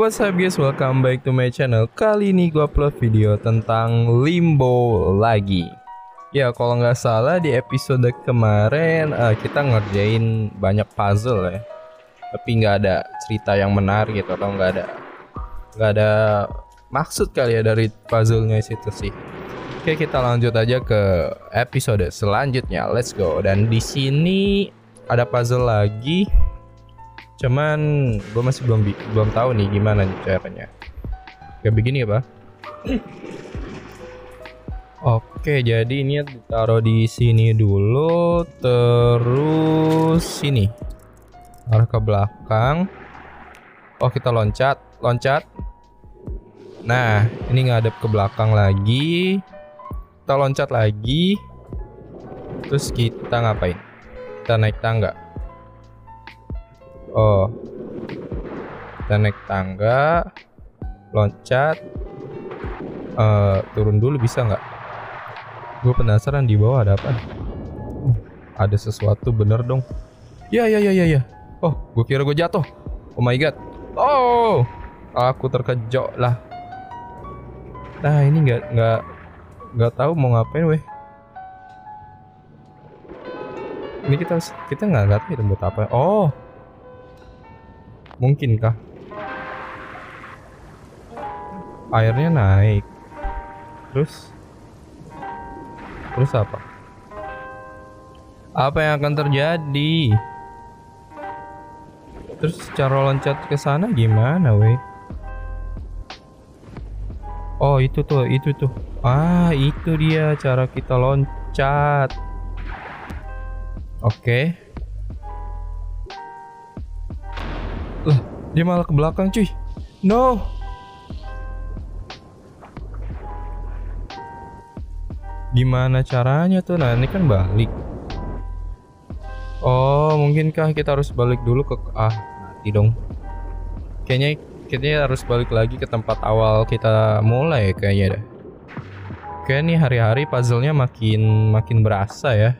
what's up guys, welcome back to my channel. Kali ini gue upload video tentang Limbo lagi. Ya kalau nggak salah di episode kemarin kita ngerjain banyak puzzle ya. Tapi nggak ada cerita yang menarik gitu, atau nggak ada maksud kali ya dari puzzlenya situ sih. Oke kita lanjut aja ke episode selanjutnya, let's go. Dan di sini ada puzzle lagi. Cuman gue masih belum tahu nih gimana caranya. Kayak begini apa? Oke, jadi ini ditaruh di sini dulu, terus sini. Arah ke belakang. Oh, kita loncat. Nah, ini ngadep ke belakang lagi. Kita loncat lagi. Terus kita ngapain? Kita naik tangga. Oh, kita naik tangga, loncat, turun dulu bisa nggak? Gue penasaran di bawah ada apa? Ada sesuatu bener dong? Ya. Oh, gue kira gue jatuh. Oh my god. Oh, aku terkejok lah. Nah ini nggak tahu mau ngapain weh. Ini kita nggak tahu buat apa. Oh. Mungkinkah? Airnya naik. Terus apa? Apa yang akan terjadi? Terus cara loncat ke sana gimana, weh? Oh, itu tuh. Ah, itu dia cara kita loncat. Oke. Lah, dia malah ke belakang cuy. No. Gimana caranya tuh? Nah, ini kan balik. Oh, mungkinkah kita harus balik dulu ke mati dong. Kayaknya harus balik lagi ke tempat awal kita mulai kayaknya dah. Kayak nih hari-hari puzzle-nya makin berasa ya.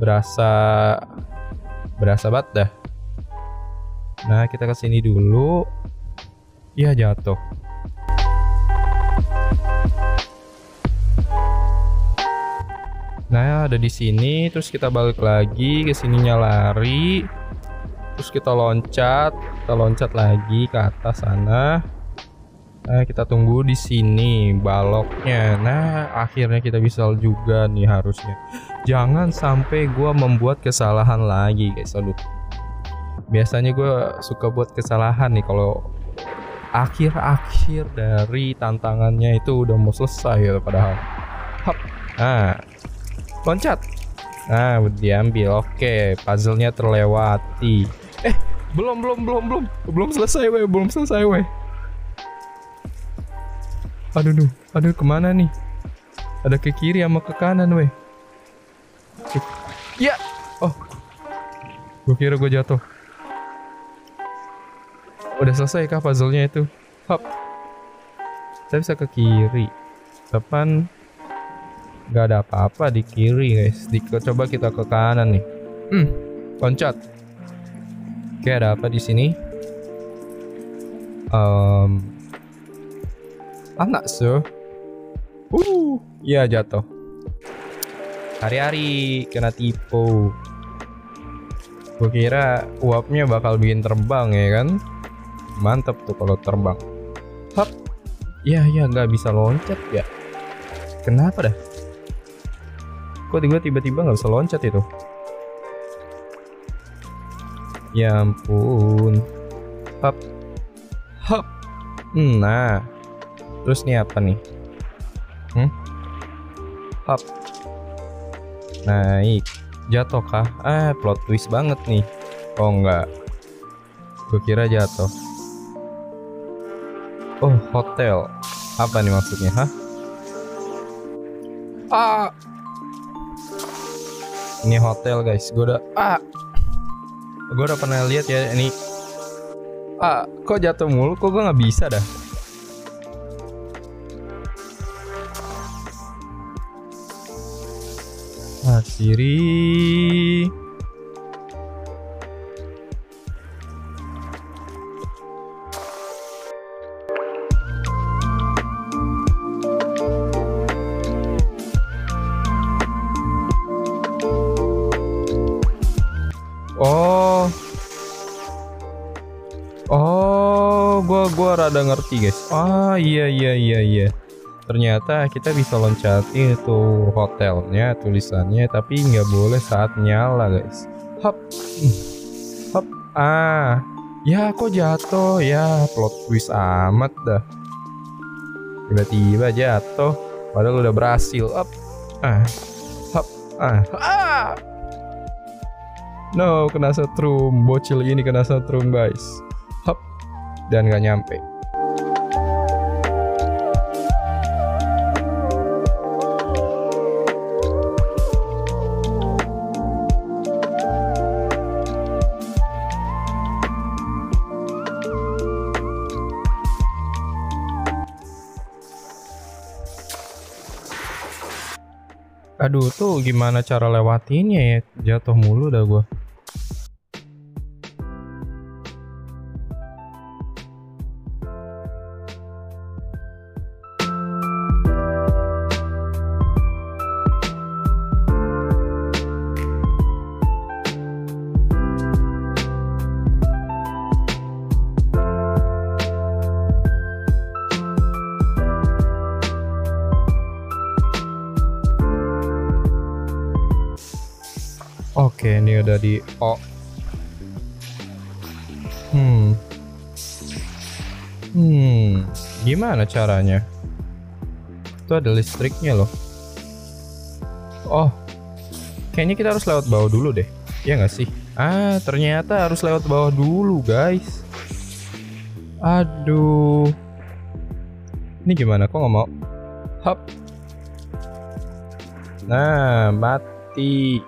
Berasa banget dah. Nah, kita kesini dulu. Ya, jatuh. Nah, ada di sini. Terus kita balik lagi ke sininya lari. Terus kita loncat lagi ke atas sana. Nah, kita tunggu di sini baloknya. Nah, akhirnya kita bisa juga nih harusnya. Jangan sampai gua membuat kesalahan lagi, guys. Aduh. Biasanya gue suka buat kesalahan nih kalau akhir-akhir dari tantangannya itu udah mau selesai ya, padahal. Hop. Nah, loncat. Nah, diambil. Oke, puzzle-nya terlewati. Belum. Belum selesai, weh. Aduh, kemana nih? Ada ke kiri sama ke kanan, weh. Ya. Oh. Gue kira gue jatuh. Udah selesai kah puzzle-nya itu? Hop. Saya bisa ke kiri. Depan nggak ada apa-apa di kiri, guys. Coba kita ke kanan nih. Loncat. Oke, ada apa di sini? Anak so. Ya jatuh. Hari-hari kena tipu. Gue kira uapnya bakal bikin terbang ya kan? Mantap tuh kalau terbang. Hop. Ya nggak bisa loncat ya. Kenapa dah? Kok gue tiba-tiba nggak bisa loncat itu? Ya ampun. Hop. Nah. Terus nih apa nih? Hop. Naik. Jatuh kah? Plot twist banget nih. Oh enggak. Gue kira jatuh. Oh, hotel. Apa nih maksudnya, hah? Ini hotel, guys. Gue udah pernah lihat ya ini. Kok jatuh mulu? Kok gue nggak bisa dah? Siri. gua rada ngerti guys. Ah iya. Ternyata kita bisa loncati itu hotelnya tulisannya, tapi nggak boleh saat nyala guys. Hop, hop, ah, ya kok jatuh ya, plot twist amat dah. Tiba-tiba jatuh, padahal udah berhasil. Hop, ah, hop, ah, ah. No, kena setrum, bocil ini kena setrum guys. Hop, dan nggak nyampe. Aduh tuh gimana cara lewatinya ya, jatuh mulu dah gua. Oke, ini udah di O. Gimana caranya? Itu ada listriknya loh. Oh, kayaknya kita harus lewat bawah dulu deh. Ya nggak sih? Ah, ternyata harus lewat bawah dulu guys. Aduh. Ini gimana? Kok nggak mau? Hop. Nah, mati.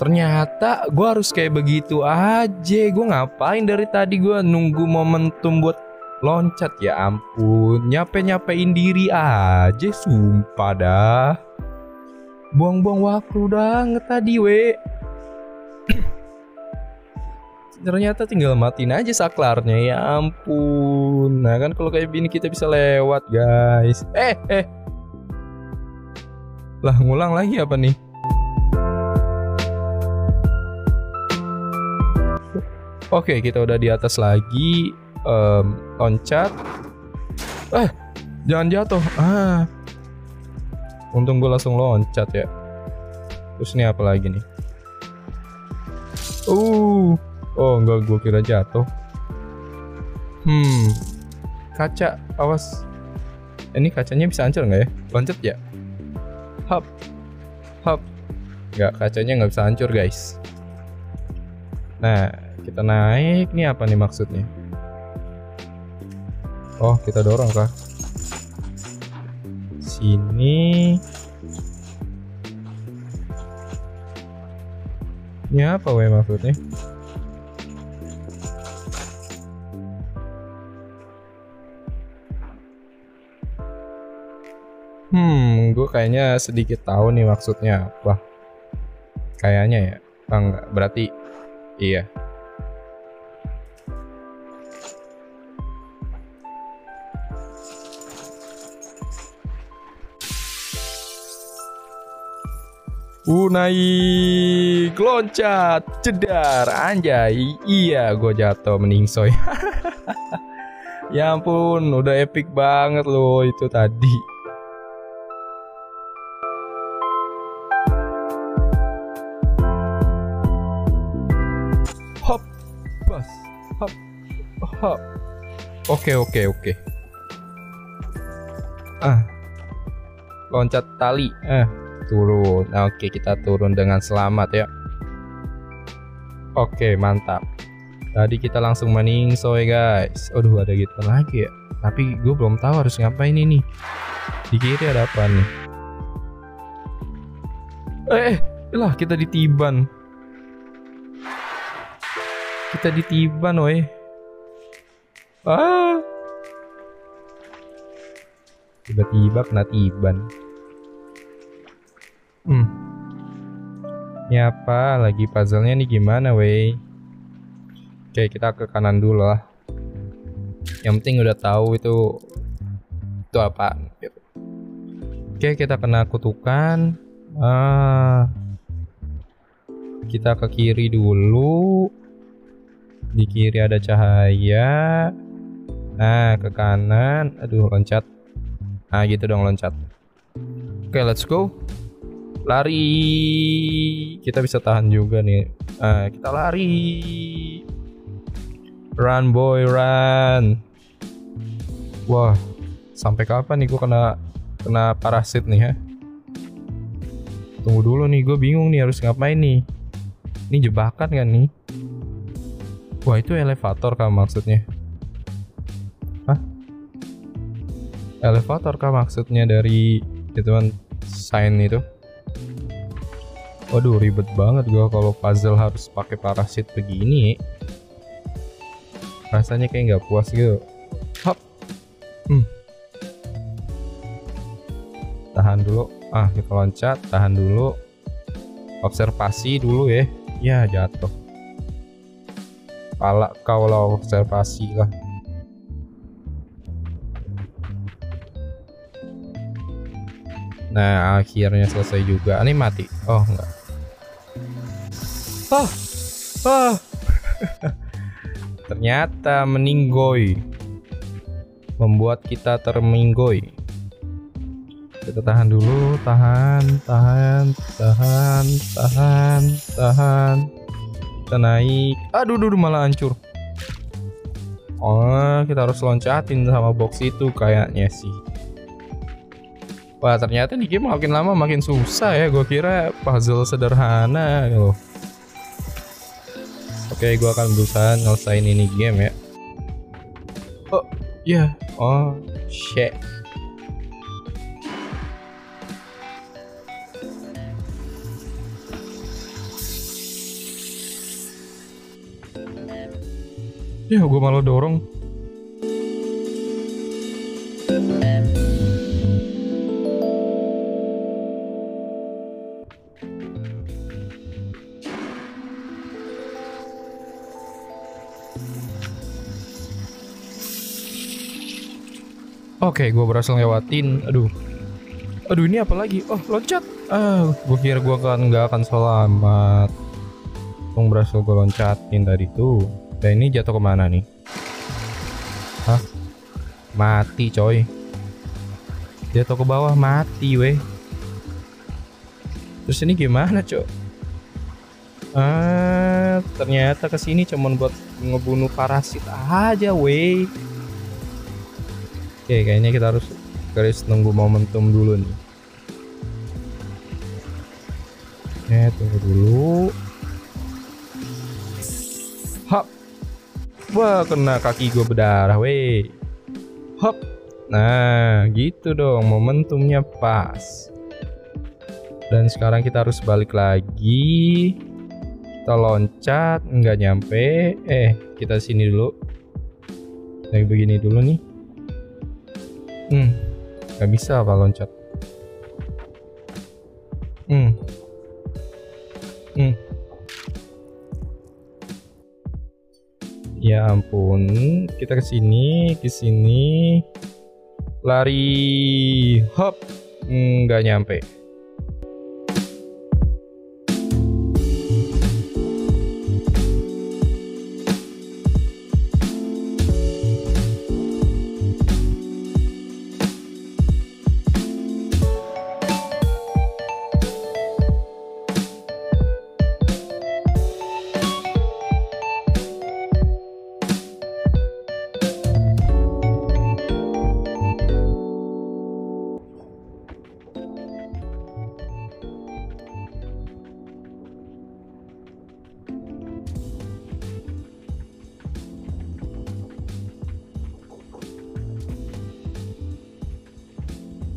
Ternyata gue harus kayak begitu aja. Gue ngapain dari tadi, gue nunggu momentum buat loncat. Ya ampun, nyape-nyapein diri aja, sumpah dah. Buang-buang waktu banget tadi we. Ternyata tinggal matiin aja saklarnya, ya ampun. Nah kan kalau kayak gini kita bisa lewat guys. Lah ngulang lagi apa nih? Oke, kita udah di atas lagi. Loncat. Jangan jatuh. Ah. Untung gue langsung loncat ya. Terus ini apa lagi nih? Oh, enggak, gue kira jatuh. Kaca, awas. Ini kacanya bisa hancur nggak ya? Loncat ya? Hop. Hop. Enggak, kacanya nggak bisa hancur, guys. Nah, kita naik nih, apa nih maksudnya? Oh, kita dorong kah? Sini. Ini apa weh maksudnya? Gue kayaknya sedikit tahu nih maksudnya apa. Kayaknya ya. Enggak, berarti iya. Naik, loncat, jedar, anjay. Iya, gue jatuh, meningsoy. Ya ampun, udah epic banget loh itu tadi. Hop, bas, hop, hop. Oke. Ah, loncat tali. Turun. Oke, kita turun dengan selamat ya. Oke, mantap. Tadi kita langsung meningsoy guys. Aduh, ada gitu lagi ya. Tapi gue belum tahu harus ngapain ini. Di kiri ada apa nih? Lah kita ditiban. Kita ditiban, woi. Ah. Tiba-tiba kena tiban. Ini apa lagi puzzle-nya nih, gimana wey? Oke, kita ke kanan dulu lah. Yang penting udah tahu itu apaan. Oke, kita kena kutukan. Kita ke kiri dulu. Di kiri ada cahaya. Nah, ke kanan. Aduh, loncat. Nah, gitu dong, loncat. Oke, let's go. Lari. Kita bisa tahan juga nih. Nah, kita lari. Run, boy, run. Wah, sampai kapan nih gue kena parasit nih ya? Tunggu dulu nih, gue bingung nih harus ngapain nih. Ini jebakan kan nih? Wah, itu elevator kah maksudnya? Hah? Elevator kah maksudnya dari gituan sign itu? Waduh, ribet banget gua kalau puzzle harus pakai parasit begini. Rasanya kayak nggak puas gitu. Hop. Tahan dulu. Ah, kita loncat, tahan dulu. Observasi dulu ya. Ya, jatuh. Pala kau lah, observasi lah. Nah, akhirnya selesai juga. Ini mati. Oh, enggak. Ah. Ah. Ternyata meninggoy. Membuat kita terminggoy. Kita tahan dulu, tahan. Kita naik. Aduh, malah hancur. Oh, kita harus loncatin sama box itu kayaknya sih. Wah, ternyata di game makin lama makin susah ya. Gue kira puzzle sederhana loh. Oke, gue akan berusaha nyelesain ini game ya. Oh, ya. Yeah. Oh, shit. Ya, gue malah dorong. Oke, gue berhasil lewatin. Aduh, ini apa lagi? Oh, loncat. Ah, gue kira gue nggak akan selamat. Untung berhasil gue loncatin tadi tuh. Dan ini jatuh kemana nih? Hah? Mati coy. Jatuh ke bawah, mati weh. Terus ini gimana coy? Ah, ternyata kesini cuman buat ngebunuh parasit aja weh. Oke, kayaknya kita harus nunggu momentum dulu nih. Tunggu dulu. Hop. Wah, kena kaki gue berdarah, weh. Hop. Nah, gitu dong, momentumnya pas. Dan sekarang kita harus balik lagi. Kita loncat, nggak nyampe. Kita sini dulu. Kayak begini dulu nih. Nggak bisa apa loncat. Ya ampun, kita ke sini, lari, hop, nggak nyampe.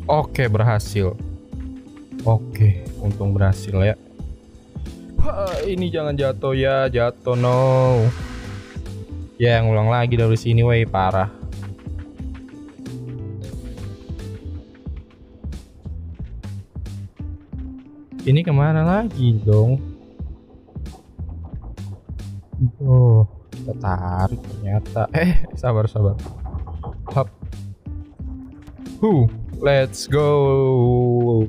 Oke, berhasil. Oke, untung berhasil ya. Wah, ini jangan jatuh ya, jatuh no. Ya, ngulang lagi dari sini, wey, parah. Ini kemana lagi dong? Oh, kita tarik ternyata. Sabar. Hop. Let's go.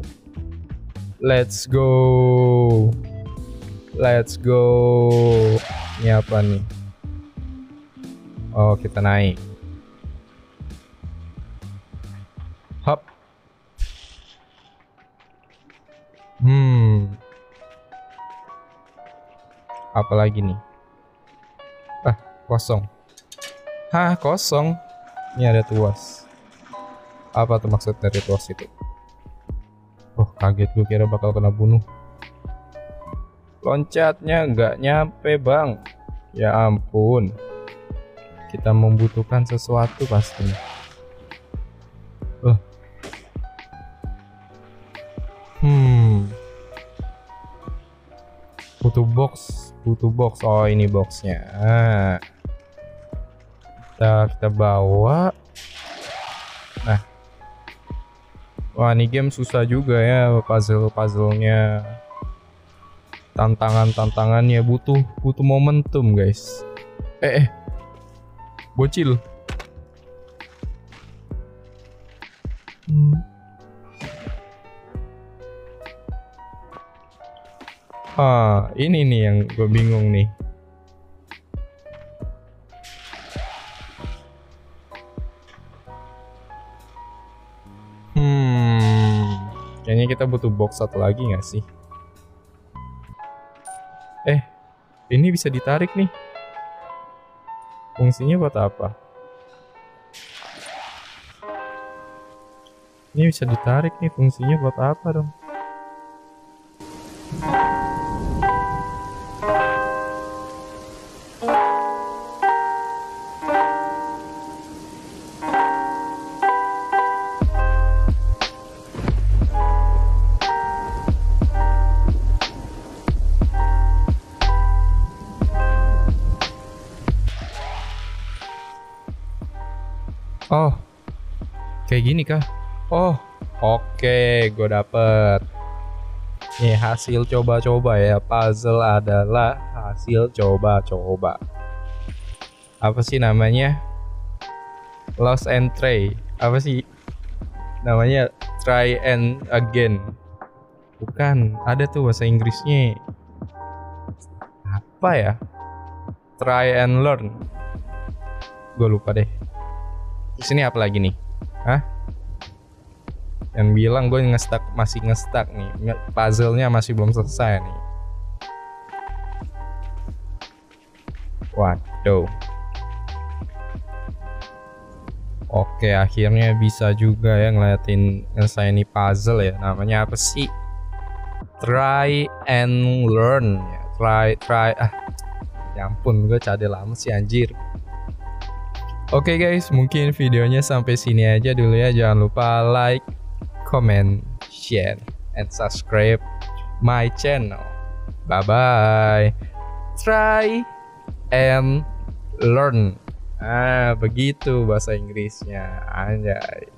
Let's go. Let's go. Ini apa nih? Oh, kita naik. Hop. Apalagi nih? Ah, kosong. Hah, kosong. Ini ada tuas. Apa tuh maksud dari tuas itu? Oh, kaget, gue kira bakal kena bunuh. Loncatnya nggak nyampe, Bang. Ya ampun. Kita membutuhkan sesuatu pastinya. Butuh box, Oh, ini boxnya. Nah. Kita bawa. Nah. Wah, ini game susah juga ya, puzzle-puzzlenya. Tantangannya butuh momentum, guys. Bocil. Ah, ini nih yang gue bingung nih. Kayaknya kita butuh box satu lagi nggak sih? Ini bisa ditarik nih. Fungsinya buat apa? Ini bisa ditarik nih, fungsinya buat apa dong? Oh, kayak gini kah? Oh, oke, gue dapet. Nih hasil coba-coba ya. Puzzle adalah hasil coba-coba. Apa sih namanya? Lost and try. Apa sih namanya? Try and again. Bukan, ada tuh bahasa Inggrisnya. Apa ya? Try and learn. Gue lupa deh. Di sini apa lagi nih? Hah? Yang bilang gue masih ngestak nih. Puzzle-nya masih belum selesai nih. Waduh. Oke, akhirnya bisa juga ya ngeliatin selesai ini puzzle ya. Namanya apa sih? Try and learn. Ya ampun, gue cadel lama sih anjir. Oke guys, mungkin videonya sampai sini aja dulu ya. Jangan lupa like, comment, share, and subscribe my channel. Bye-bye. Try and learn. Ah, begitu bahasa Inggrisnya. Anjay.